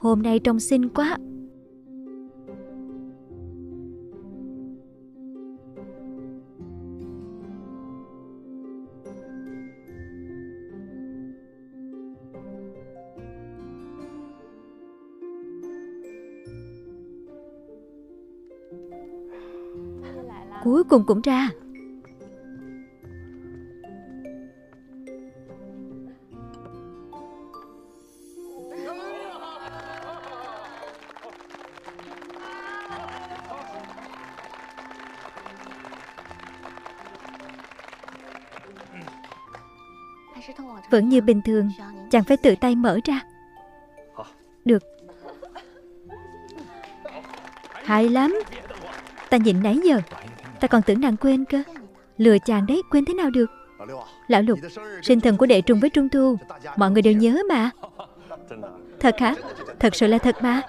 hôm nay trông xinh quá. Cuối cùng cũng ra. Vẫn như bình thường, chàng phải tự tay mở ra. Được. Hay lắm. Ta nhịn nãy giờ, ta còn tưởng nàng quên cơ. Lừa chàng đấy, quên thế nào được. Lão Lục, sinh thần của đệ trùng với trung thu, mọi người đều nhớ mà. Thật hả? Thật sự là thật mà.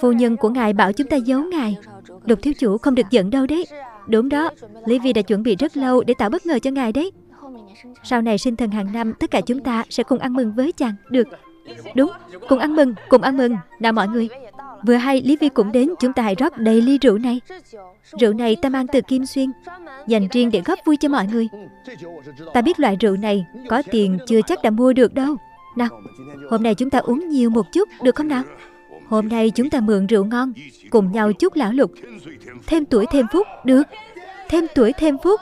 Phu nhân của ngài bảo chúng ta giấu ngài. Lục thiếu chủ không được giận đâu đấy. Đúng đó, Lý Vi đã chuẩn bị rất lâu để tạo bất ngờ cho ngài đấy. Sau này sinh thần hàng năm, tất cả chúng ta sẽ cùng ăn mừng với chàng. Được. Đúng, cùng ăn mừng, cùng ăn mừng. Nào mọi người. Vừa hay Lý Vi cũng đến, chúng ta hãy rót đầy ly rượu này. Rượu này ta mang từ Kim Xuyên, dành riêng để góp vui cho mọi người. Ta biết loại rượu này có tiền chưa chắc đã mua được đâu. Nào, hôm nay chúng ta uống nhiều một chút, được không nào? Hôm nay chúng ta mượn rượu ngon, cùng nhau chúc lão Lục thêm tuổi thêm phúc. Được, thêm tuổi thêm phúc.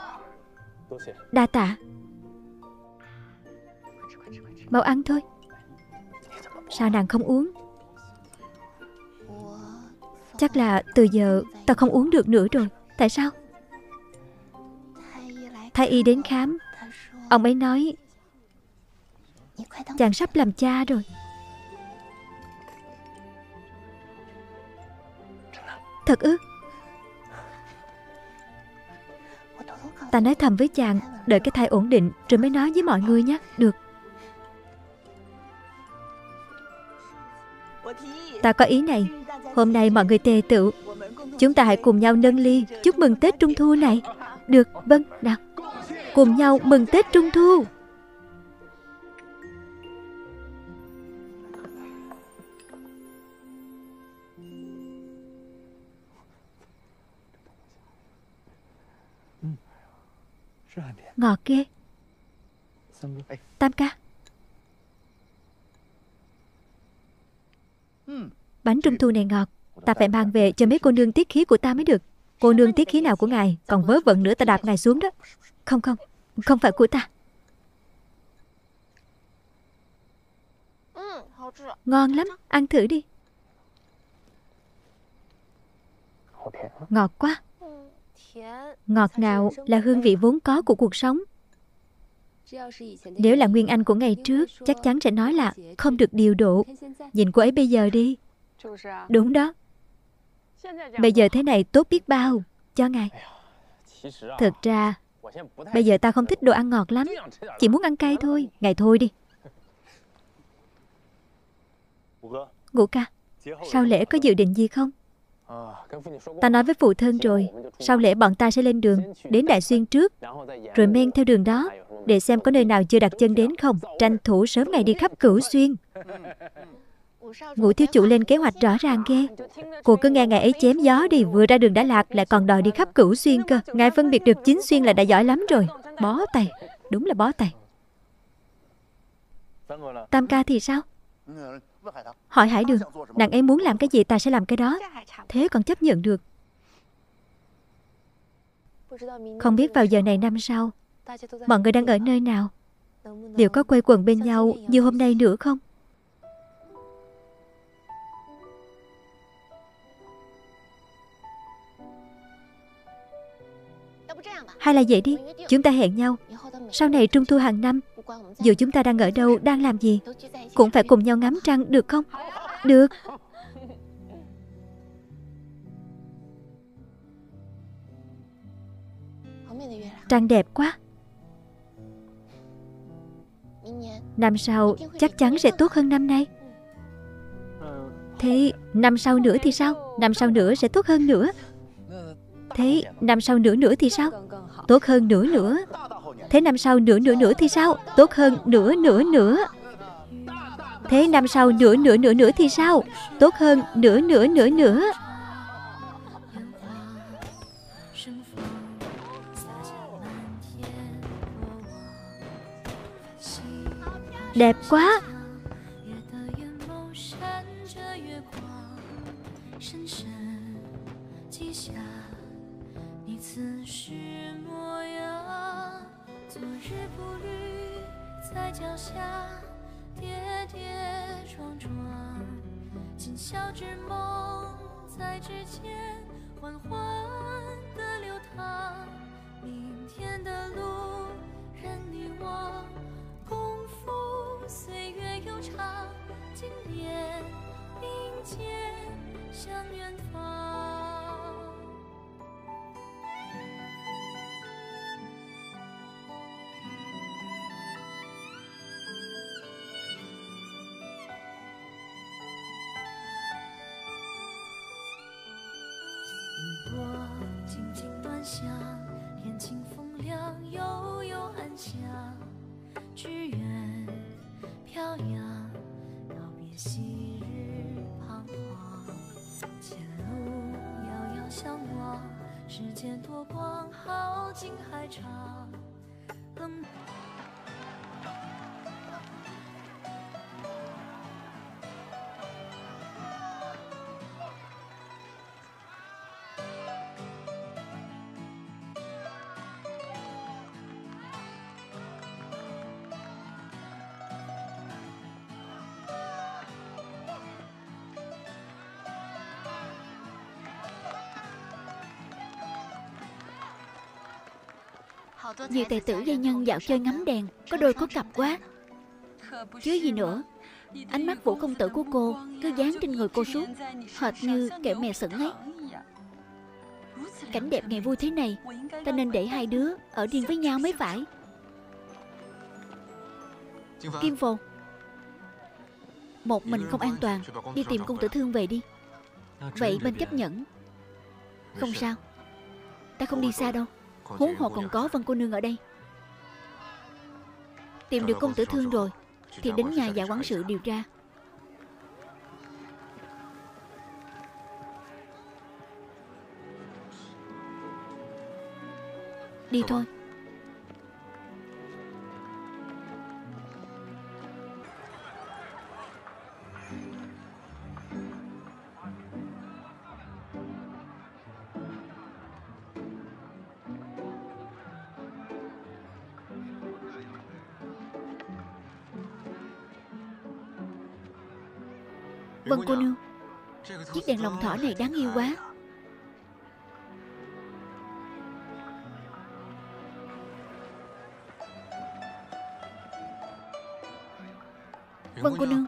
Đa tạ. Mau ăn thôi. Sao nàng không uống? Chắc là từ giờ ta không uống được nữa rồi. Tại sao? Thái y đến khám, ông ấy nói chàng sắp làm cha rồi. Thật ư? Ta nói thầm với chàng, đợi cái thai ổn định rồi mới nói với mọi người nhé. Được. Ta có ý này, hôm nay mọi người tề tựu, chúng ta hãy cùng nhau nâng ly chúc mừng Tết Trung Thu này. Được, vâng, nào. Cùng nhau mừng Tết Trung Thu. Ngọt ghê. Tam ca. Bánh trung thu này ngọt, ta phải mang về cho mấy cô nương tiết khí của ta mới được. Cô nương tiết khí nào của ngài, còn vớ vẩn nữa ta đạp ngài xuống đó. Không không, không phải của ta. Ngon lắm, ăn thử đi. Ngọt quá. Ngọt ngào là hương vị vốn có của cuộc sống. Nếu là Nguyên Anh của ngày trước, chắc chắn sẽ nói là không được điều độ. Nhìn cô ấy bây giờ đi. Đúng đó. Bây giờ thế này tốt biết bao. Cho ngài. Thực ra, bây giờ ta không thích đồ ăn ngọt lắm. Chỉ muốn ăn cay thôi. Ngài thôi đi. Ngũ ca, sau lễ có dự định gì không? Ta nói với phụ thân rồi. Sau lễ bọn ta sẽ lên đường, đến Đại Xuyên trước, rồi men theo đường đó, để xem có nơi nào chưa đặt chân đến không. Tranh thủ sớm ngày đi khắp Cửu Xuyên. Ngũ thiếu chủ lên kế hoạch rõ ràng ghê. Cô cứ nghe ngài ấy chém gió đi, vừa ra đường đã lạc, lại còn đòi đi khắp Cửu Xuyên cơ. Ngài phân biệt được Chính Xuyên là đã giỏi lắm rồi. Bó tay. Đúng là bó tay. Tam ca thì sao? Hỏi Hải Đường, nàng ấy muốn làm cái gì ta sẽ làm cái đó. Thế còn chấp nhận được. Không biết vào giờ này năm sau mọi người đang ở nơi nào, liệu có quây quần bên nhau như hôm nay nữa không? Hay là vậy đi, chúng ta hẹn nhau, sau này Trung Thu hàng năm, dù chúng ta đang ở đâu, đang làm gì, cũng phải cùng nhau ngắm trăng, được không? Được. Trăng đẹp quá. Năm sau chắc chắn sẽ tốt hơn năm nay. Thế năm sau nữa thì sao? Năm sau nữa sẽ tốt hơn nữa. Thế năm sau nữa nữa thì sao? Tốt hơn nữa nữa. Thế năm sau nữa nữa nữa thì sao? Tốt hơn nữa nữa nữa. Thế năm sau nửa thì sao? Tốt hơn nửa. Đẹp quá. Nhiều tài tử gia nhân dạo chơi ngắm đèn, có đôi có cặp quá. Chứ gì nữa, ánh mắt Vũ công tử của cô cứ dán trên người cô suốt, hệt như kẹo mè sững ấy. Cảnh đẹp ngày vui thế này, ta nên để hai đứa ở riêng với nhau mới phải. Kim Phồn, một mình không an toàn, đi tìm công tử thương về đi. Vậy bên chấp nhận. Không sao, ta không đi xa đâu. Huống hồ còn có Vân cô nương ở đây. Tìm được công tử thương rồi thì đến nhà Dạ quản sự điều tra. Đi thôi. Vân cô nương, chiếc đèn lồng thỏ này đáng yêu quá. Vân cô nương,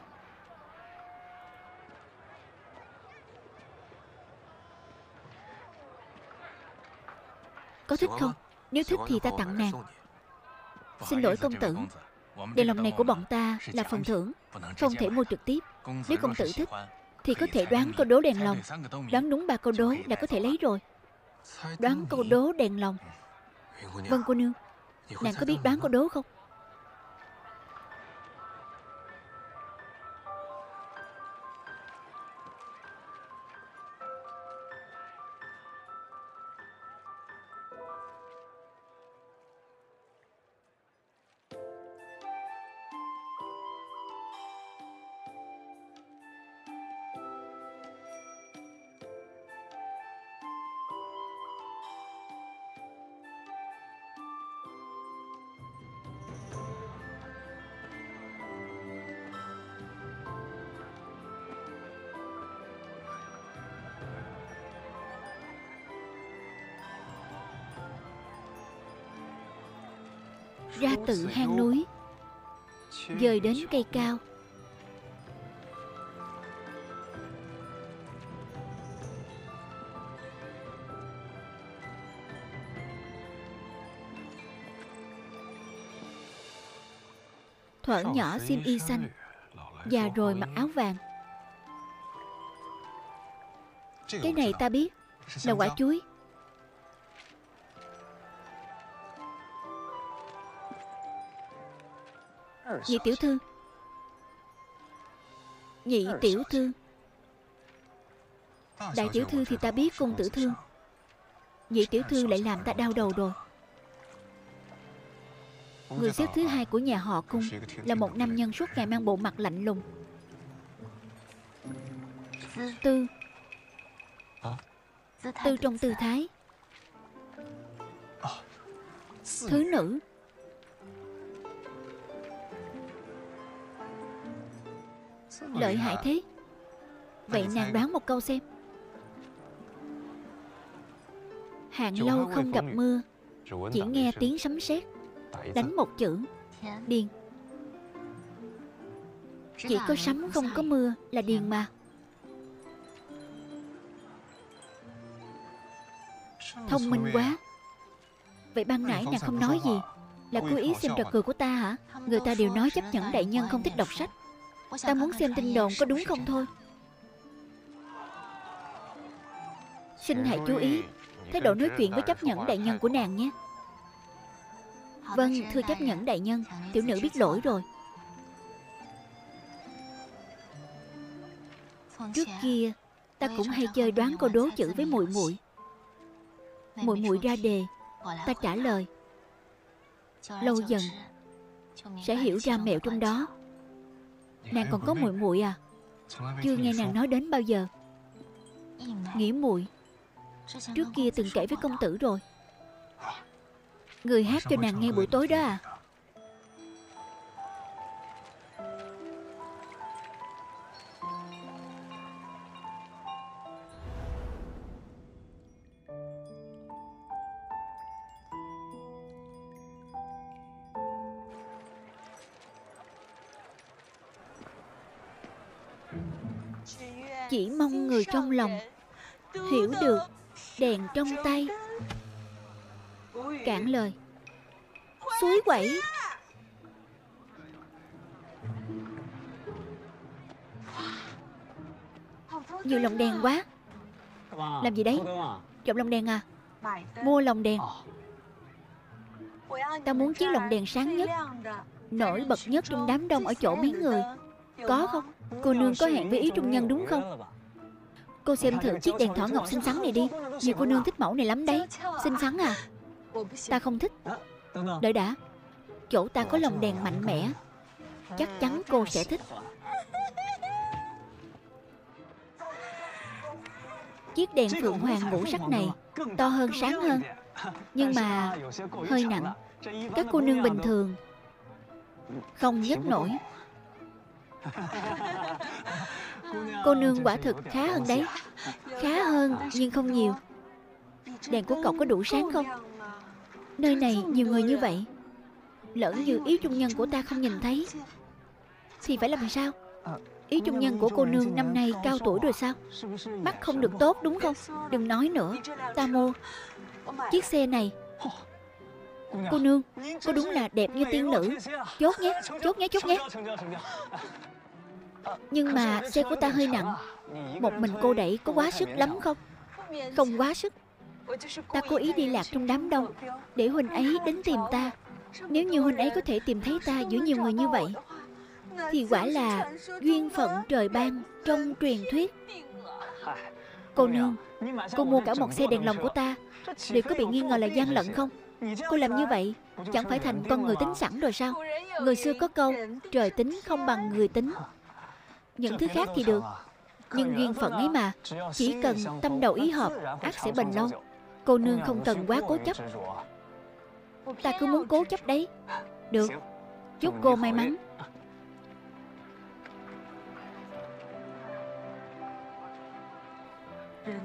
có thích không? Nếu thích thì ta tặng nàng. Xin lỗi công tử, đèn lồng này của bọn ta là phần thưởng, không thể mua trực tiếp. Nếu công tử thích thì có thể đoán câu đố đèn lồng. Đoán đúng 3 câu đố đã có thể lấy rồi. Đoán câu đố đèn lồng. Vân cô nương, nàng có biết đoán câu đố không? Ra tự hang núi, dời đến cây cao. Thuở nhỏ xiêm y xanh, già rồi mặc áo vàng. Cái này ta biết là quả chuối. Nhị tiểu thư, Nhị tiểu thư. Đại tiểu thư thì ta biết công tử thương, nhị tiểu thư lại làm ta đau đầu rồi. Người xếp thứ hai của nhà họ Cung là một nam nhân suốt ngày mang bộ mặt lạnh lùng. Tư trong tư thái. Thứ nữ. Lợi hại thế. Vậy nàng đoán một câu xem. Hàng lâu không gặp mưa, chỉ nghe tiếng sấm sét. Đánh một chữ: điền. Chỉ có sấm không có mưa là điền mà. Thông minh quá. Vậy ban nãy nàng không nói gì, là cố ý xem trò cười của ta hả? Người ta đều nói chấp nhẫn đại nhân không thích đọc sách. Ta muốn xem tin đồn có đúng không thôi. Xin hãy chú ý thái độ nói chuyện với chấp nhẫn đại nhân của nàng nhé. Vâng, thưa chấp nhẫn đại nhân, tiểu nữ biết lỗi rồi. Trước kia ta cũng hay chơi đoán câu đố chữ với muội muội. Muội muội ra đề, ta trả lời. Lâu dần sẽ hiểu ra mẹo trong đó. Nàng còn có muội muội à? Chưa nghe nàng nói đến bao giờ. Nghĩa muội trước kia từng kể với công tử rồi. Người hát cho nàng nghe buổi tối đó à? Chỉ mong người trong lòng hiểu được đèn trong tay. Cản lời: suối quẩy. Nhiều lồng đèn quá. Làm gì đấy? Trộm lồng đèn à? Mua lồng đèn. Ta muốn chiếc lồng đèn sáng nhất, nổi bật nhất trong đám đông ở chỗ mấy người. Có không? Cô nương có hẹn với Ý Trung Nhân đúng không? Cô xem thử chiếc đèn thỏ ngọc xinh xắn này đi. Nhiều cô nương thích mẫu này lắm đấy. Xinh xắn à? Ta không thích. Đợi đã, chỗ ta có lồng đèn mạnh mẽ, chắc chắn cô sẽ thích. Chiếc đèn phượng hoàng ngũ sắc này to hơn, sáng hơn, nhưng mà hơi nặng. Các cô nương bình thường không nhấc nổi. Cô nương quả thực khá hơn đấy. Khá hơn nhưng không nhiều. Đèn của cậu có đủ sáng không? Nơi này nhiều người như vậy, lỡ như Ý Trung Nhân của ta không nhìn thấy thì phải làm sao? Ý Trung Nhân của cô nương năm nay cao tuổi rồi sao? Mắt không được tốt đúng không? Đừng nói nữa. Ta mua chiếc xe này. Cô nương, cô đúng là đẹp như tiên nữ. Chốt nhé, chốt nhé, chốt nhé. Nhưng mà xe của ta hơi nặng. Một mình cô đẩy có quá sức lắm không? Không quá sức. Ta cố ý đi lạc trong đám đông để huynh ấy đến tìm ta. Nếu như huynh ấy có thể tìm thấy ta giữa nhiều người như vậy thì quả là duyên phận trời ban trong truyền thuyết. Cô nương, cô mua cả một xe đèn lồng của ta, liệu có bị nghi ngờ là gian lận không? Cô làm như vậy chẳng phải thành con người tính sẵn rồi sao? Người xưa có câu trời tính không bằng người tính. Những thứ khác thì được, nhưng duyên phận ấy mà, chỉ cần tâm đầu ý hợp, ắt sẽ bền lâu. Cô nương không cần quá cố chấp. Ta cứ muốn cố chấp đấy. Được, chúc cô may mắn.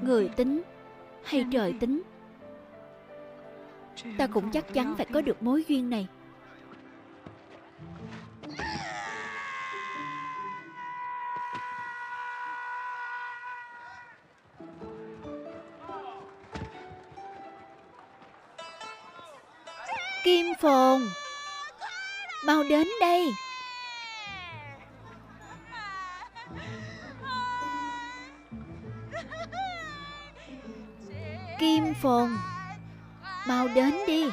Người tính hay trời tính, ta cũng chắc chắn phải có được mối duyên này. Kim Phồn, mau đến đây. Kim Phồn, mau đến đi.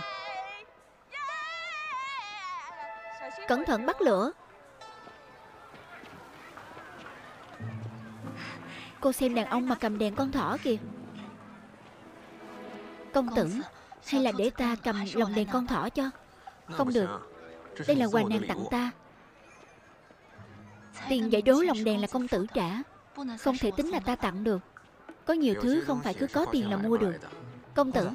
Cẩn thận bắt lửa. Cô xem đàn ông mà cầm đèn con thỏ kìa. Công tử, hay là để ta cầm lồng đèn con thỏ cho? Không được, đây là quà nàng tặng ta. Tiền giải đố lồng đèn là công tử trả, không thể tính là ta tặng được. Có nhiều thứ không phải cứ có tiền là mua được. Công tử,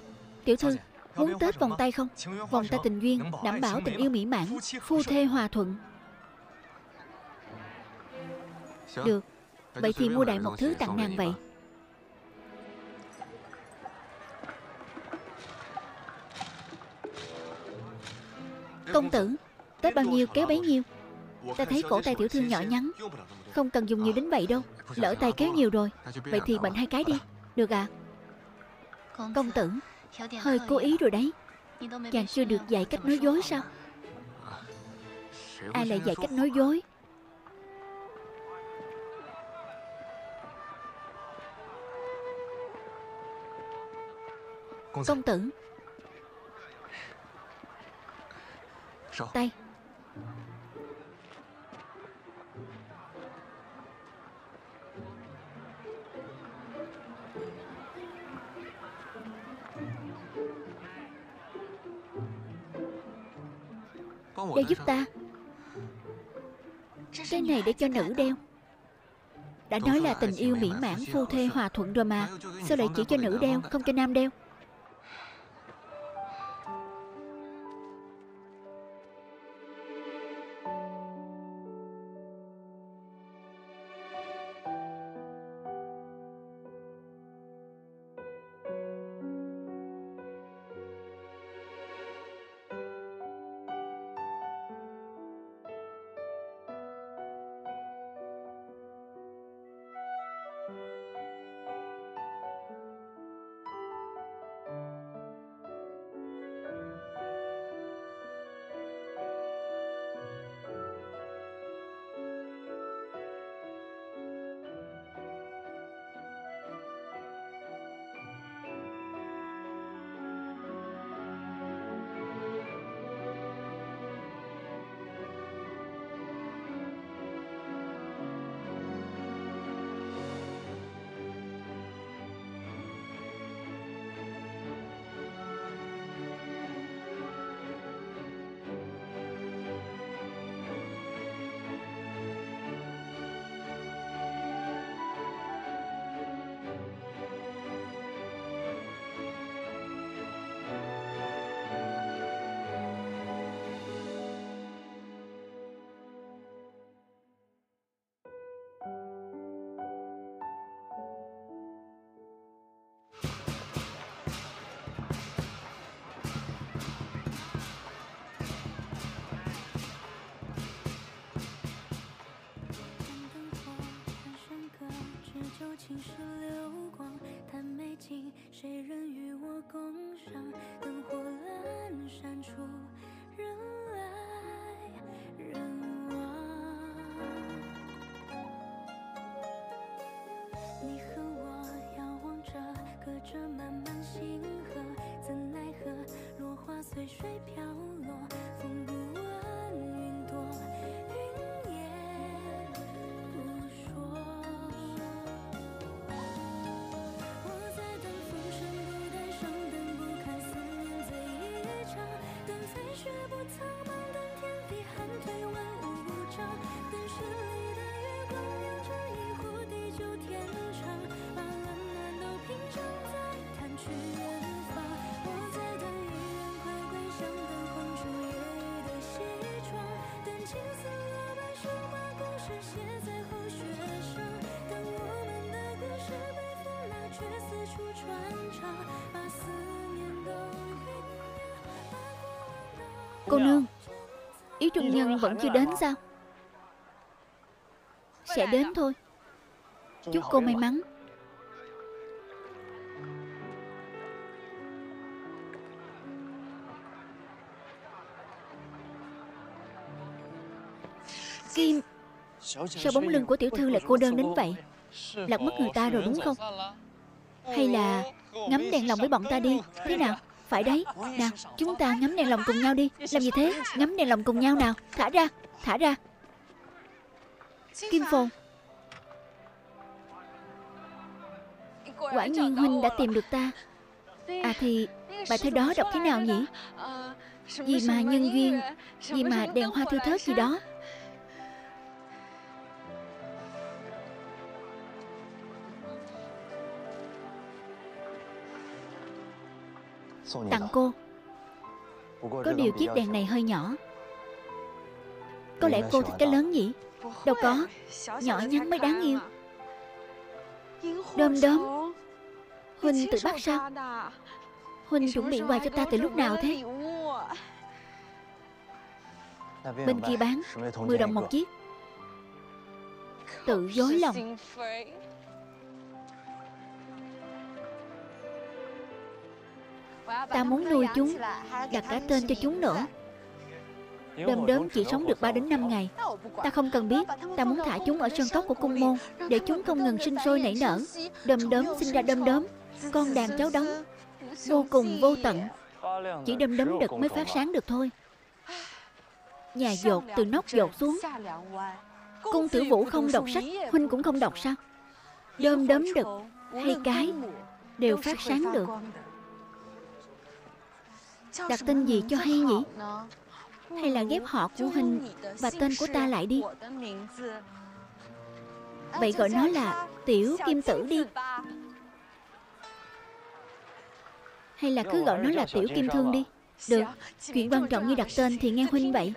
tiểu thư muốn Tết vòng tay không? Vòng tay tình duyên, đảm bảo tình yêu mỹ mãn, phu thê hòa thuận. Được, vậy thì mua đại một thứ tặng nàng vậy. Công tử, Tết bao nhiêu kéo bấy nhiêu. Ta thấy cổ tay tiểu thư nhỏ nhắn, không cần dùng nhiều đến vậy đâu. Lỡ tay kéo nhiều rồi, vậy thì bệnh hai cái đi. Được ạ. Công tử, hơi cố ý rồi đấy. Chàng chưa được dạy cách nói dối sao? Ai lại dạy cách nói dối? Công tử, tay. Để giúp ta. Cái này để cho nữ đeo. Đã nói là tình yêu mỹ mãn, phu thê hòa thuận rồi mà. Sao lại chỉ cho nữ đeo, không cho nam đeo? Cô nương, Ý Trung Nhân vẫn chưa đến sao? Sẽ đến thôi. Chúc cô may mắn. Kim, sao bóng lưng của tiểu thư lại cô đơn đến vậy? Lạc mất người ta rồi đúng không? Hay là ngắm đèn lồng với bọn ta đi, thế nào? Phải đấy, nào, chúng ta ngắm đèn lồng cùng nhau đi. Làm gì thế? Ngắm đèn lồng cùng nhau nào. Thả ra, thả ra. Kim Phồn, Quả nhiên huynh đã tìm được ta. À thì bài thơ đó đọc thế nào nhỉ? Gì mà nhân duyên, gì mà đèn hoa thưa thớt gì đó. Tặng cô. Có điều chiếc đèn này hơi nhỏ. Có lẽ cô thích cái lớn nhỉ? Đâu có, nhỏ nhắn mới đáng yêu. Đom đóm, huynh tự bắt sao? Huynh chuẩn bị quà cho ta từ lúc nào thế? Bên kia bán 10 đồng một chiếc. Tự dối lòng. Ta muốn nuôi chúng, đặt cả tên cho chúng nữa. Đom đóm chỉ sống được 3 đến 5 ngày. Ta không cần biết. Ta muốn thả chúng ở sân cốc của cung môn, để chúng không ngừng sinh sôi nảy nở. Đom đóm sinh ra đom đóm, con đàn cháu đóng, vô cùng vô tận. Chỉ đom đóm đực mới phát sáng được thôi. Nhà dột từ nóc dột xuống. Cung Tử Vũ không đọc sách, huynh cũng không đọc sao? Đom đóm đực hay cái đều phát sáng được. Đặt tên gì cho hay nhỉ? Hay là ghép họ của huynh và tên của ta lại đi. Vậy gọi nó là Tiểu Kim Tử đi. Hay là cứ gọi nó là Tiểu Kim Thương đi. Được, chuyện quan trọng như đặt tên thì nghe huynh vậy.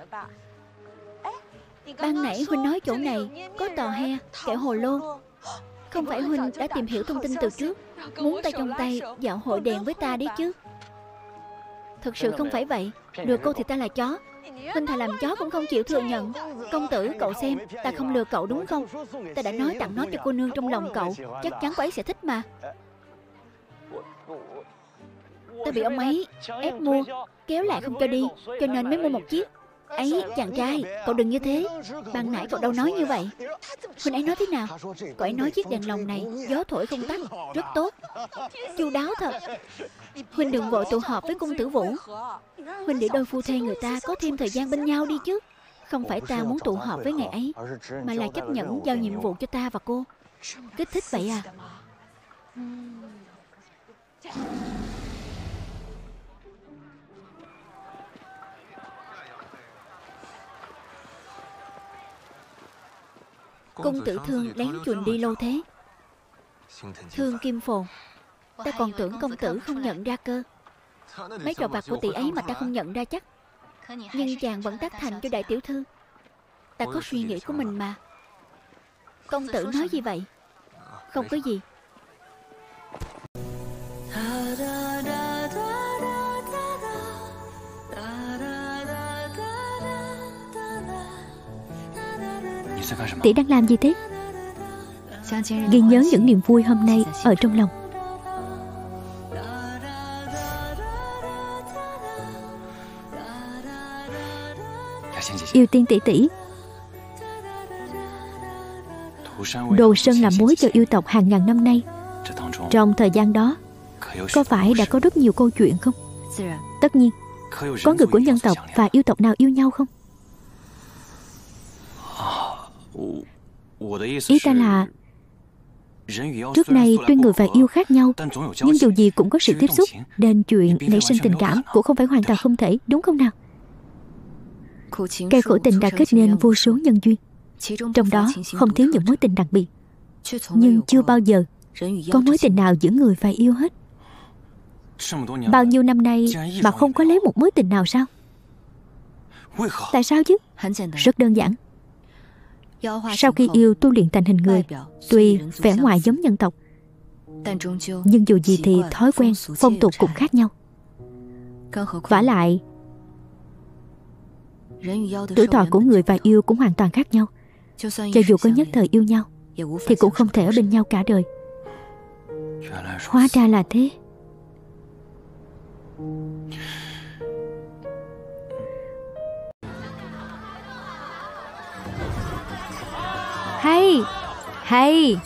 Ban nãy huynh nói chỗ này có tò he, kẻ hồ lô. Không phải huynh đã tìm hiểu thông tin từ trước, muốn ta trong tay dạo hội đèn với ta đấy chứ? Thật sự không phải vậy. Lừa cô thì ta là chó. Huynh thà làm chó cũng không chịu thừa nhận. Công tử, cậu xem, ta không lừa cậu đúng không? Ta đã nói tặng nó cho cô nương trong lòng cậu. Chắc chắn cô ấy sẽ thích mà. Ta bị ông ấy ép mua, kéo lại không cho đi, cho nên mới mua một chiếc. Ấy, chàng trai, cậu đừng như thế. Ban nãy cậu đâu nói như vậy. Huynh ấy nói thế nào? Cậu ấy nói chiếc đèn lồng này gió thổi không tắt, rất tốt. Chu đáo thật. Huynh đừng vội tụ họp với Cung Tử Vũ. Huynh để đôi phu thê người ta có thêm thời gian bên nhau đi chứ. Không phải ta muốn tụ họp với ngày ấy, mà là chấp nhận giao nhiệm vụ cho ta và cô. Kích thích vậy à? Công tử Thương lén chuồn đi lâu thế. Thương Kim Phồn, ta còn tưởng công tử không nhận ra cơ. Mấy trò vặt của tỷ ấy mà ta không nhận ra chắc. Nhưng chàng vẫn tác thành cho đại tiểu thư. Ta có suy nghĩ của mình mà. Công tử nói gì vậy? Không có gì. Tỷ đang làm gì thế? Ghi nhớ những niềm vui hôm nay ở trong lòng. Yêu Tiên tỷ tỷ. Đồ Sơn làm mối cho yêu tộc hàng ngàn năm nay. Trong thời gian đó, có phải đã có rất nhiều câu chuyện không? Tất nhiên. Có người của nhân tộc và yêu tộc nào yêu nhau không? Ý ta là trước nay tuy người và yêu khác nhau, nhưng dù gì cũng có sự tiếp xúc, nên chuyện nảy sinh tình cảm cũng không phải hoàn toàn không thể, đúng không nào? Cây khổ tình đã kết nên vô số nhân duyên, trong đó không thiếu những mối tình đặc biệt. Nhưng chưa bao giờ có mối tình nào giữa người và yêu hết. Bao nhiêu năm nay mà không có lấy một mối tình nào sao? Tại sao chứ? Rất đơn giản. Sau khi yêu tu luyện thành hình người, tuy vẻ ngoài giống nhân tộc, nhưng dù gì thì thói quen, phong tục cũng khác nhau. Vả lại, tuổi thọ của người và yêu cũng hoàn toàn khác nhau. Cho dù có nhất thời yêu nhau, thì cũng không thể ở bên nhau cả đời. Hóa ra là thế. Hay, hay.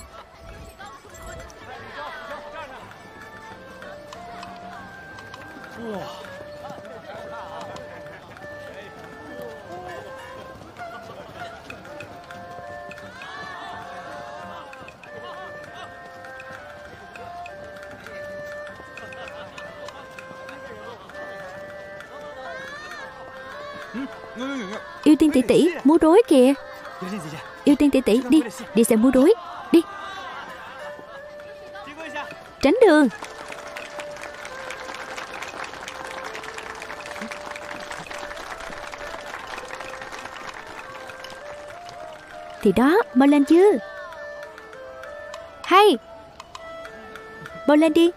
Yêu Tiên tỷ tỷ múa rối kìa. Yêu Tiên tỷ tỷ đi, đi xem múa rối. Đi. Tránh đường. Thì đó, mau lên chứ. Hay. Mau lên đi.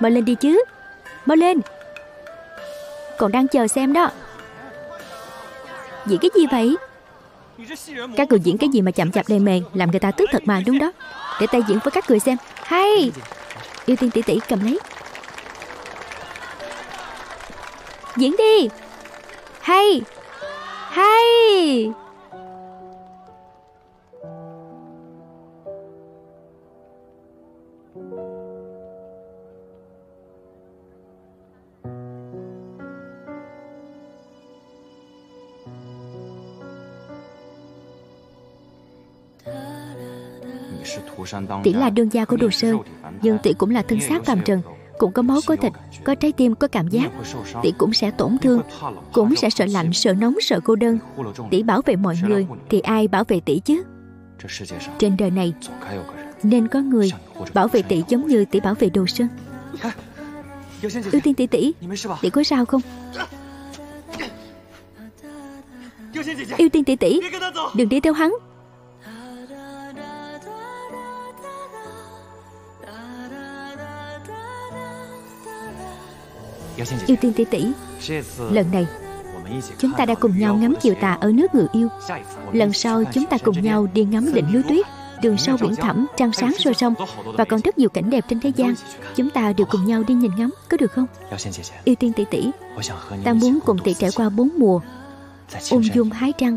Mau lên đi chứ. Mau lên. Còn đang chờ xem đó. Diễn cái gì vậy? Các người diễn cái gì mà chậm chạp lề mề, làm người ta tức thật mà, đúng đó. Để tay diễn với các người xem. Hay. Yêu Tiên tỷ tỷ cầm lấy. Diễn đi. Hay. Hay. Tỷ là đương gia của Đồ Sơn, nhưng tỷ cũng là thân xác phàm trần, cũng có máu có thịt, có trái tim có cảm giác. Tỷ cũng sẽ tổn thương, cũng sẽ sợ lạnh, sợ nóng, sợ cô đơn. Tỷ bảo vệ mọi người thì ai bảo vệ tỷ chứ? Trên đời này nên có người bảo vệ tỷ giống như tỷ bảo vệ Đồ Sơn. Ưu Tiên tỷ tỷ, tỷ có sao không? Ưu Tiên tỷ tỷ, đừng đi theo hắn. Yêu Tiên tỷ tỷ, lần này chúng ta đã cùng nhau ngắm chiều tà ở nước người yêu. Lần sau chúng ta cùng nhau đi ngắm đỉnh núi tuyết, đường sâu biển thẳm, trăng sáng soi sông, và còn rất nhiều cảnh đẹp trên thế gian. Chúng ta đều cùng nhau đi nhìn ngắm, có được không? Yêu Tiên tỷ tỷ, ta muốn cùng tỷ trải qua 4 mùa, ung dung hái trăng,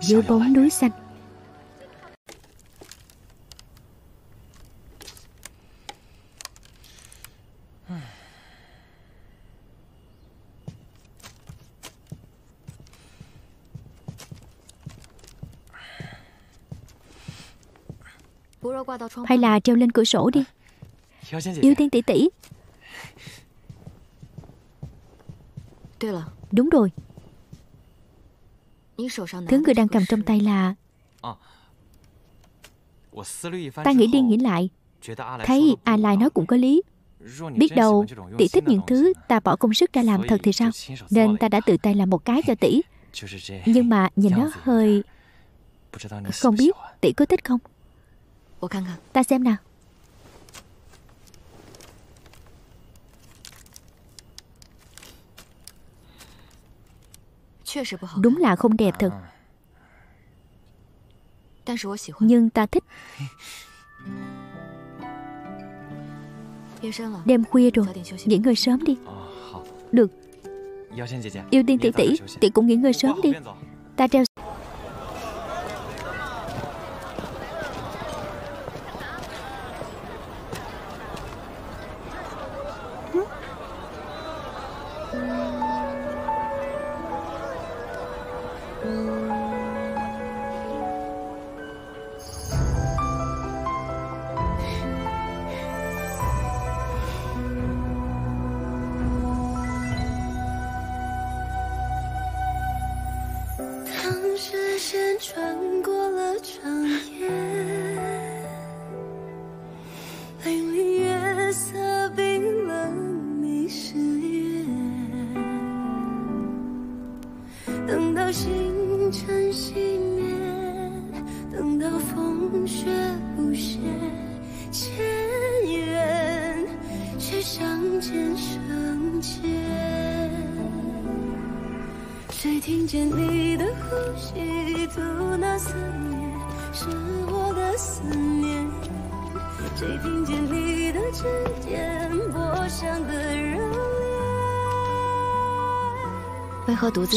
dưới bóng núi xanh. Hay là treo lên cửa sổ đi. Yêu Tiên tỷ tỷ. Đúng rồi. Thứ người đang cầm trong tay là... Ta nghĩ đi nghĩ lại, thấy A Lai nói cũng có lý. Biết đâu tỷ thích những thứ ta bỏ công sức ra làm thật thì sao? Nên ta đã tự tay làm một cái cho tỷ. Nhưng mà nhìn nó hơi... Không biết tỷ có thích không? Ta xem nào. Đúng là không đẹp thật. Nhưng ta thích. Đêm khuya rồi, nghỉ ngơi sớm đi. Được. Yêu Tiên tỷ tỷ, tỷ cũng nghỉ ngơi sớm đi. Ta treo.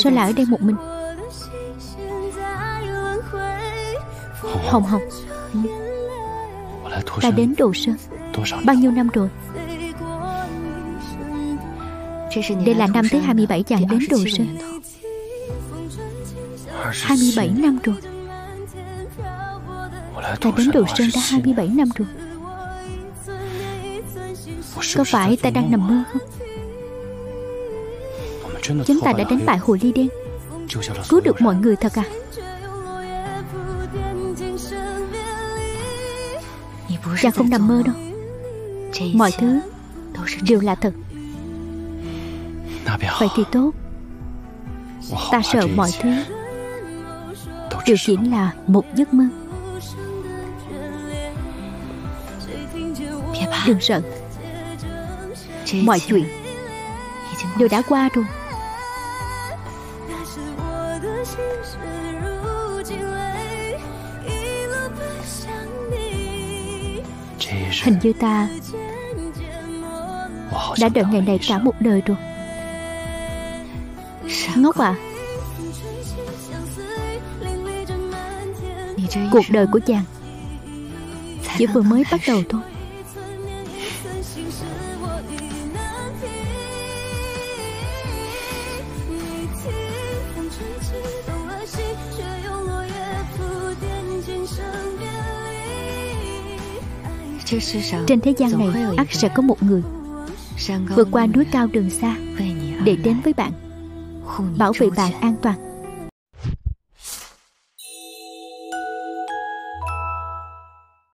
Sao lại ở đây một mình? Hồng Hồng, ta đến Đồ Sơn bao nhiêu năm rồi? Đây là năm thứ 27 chàng đến Đồ Sơn. 27 năm rồi. Ta đến Đồ Sơn đã 27 năm rồi. Có phải ta đang nằm mơ không? Chúng ta đã đánh bại hồ ly đen, cứu được mọi người thật à? Cha không nằm mơ đâu. Mọi thứ đều là thật. Vậy thì tốt. Ta sợ mọi thứ đều chỉ là một giấc mơ. Đừng sợ. Mọi chuyện đều đã qua rồi. Hình như ta đã đợi ngày này cả một đời rồi. Ngốc à. Cuộc đời của chàng chỉ vừa mới bắt đầu thôi. Trên thế gian này ắt sẽ có một người vượt qua núi cao đường xa để đến với bạn, bảo vệ bạn an toàn.